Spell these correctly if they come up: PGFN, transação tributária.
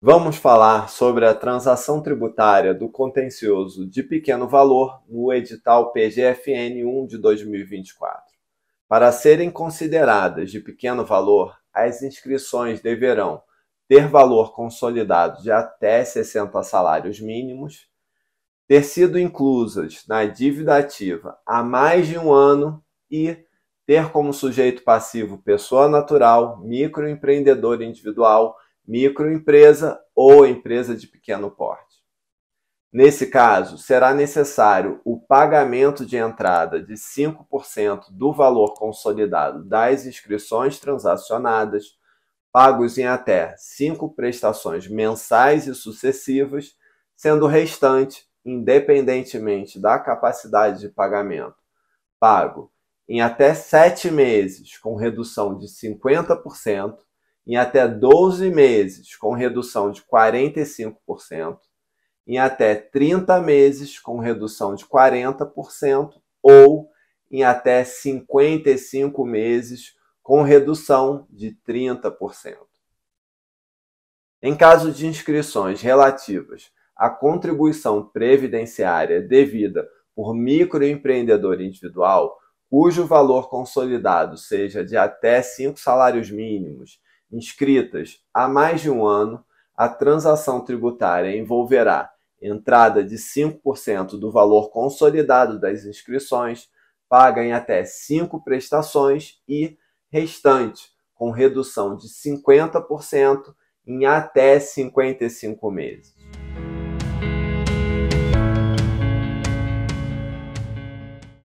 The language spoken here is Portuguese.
Vamos falar sobre a transação tributária do contencioso de pequeno valor no edital PGFN 1 de 2024. Para serem consideradas de pequeno valor, as inscrições deverão ter valor consolidado de até 60 salários mínimos, ter sido inclusas na dívida ativa há mais de um ano e ter como sujeito passivo pessoa natural, microempreendedor individual, microempresa ou empresa de pequeno porte. Nesse caso, será necessário o pagamento de entrada de 5% do valor consolidado das inscrições transacionadas, pagos em até 5 prestações mensais e sucessivas, sendo o restante, independentemente da capacidade de pagamento, pago em até 7 meses com redução de 50%, em até 12 meses, com redução de 45%, em até 30 meses, com redução de 40%, ou em até 55 meses, com redução de 30%. Em caso de inscrições relativas à contribuição previdenciária devida por microempreendedor individual, cujo valor consolidado seja de até 5 salários mínimos, inscritas há mais de um ano, a transação tributária envolverá entrada de 5% do valor consolidado das inscrições, paga em até 5 prestações e restante, com redução de 50% em até 55 meses.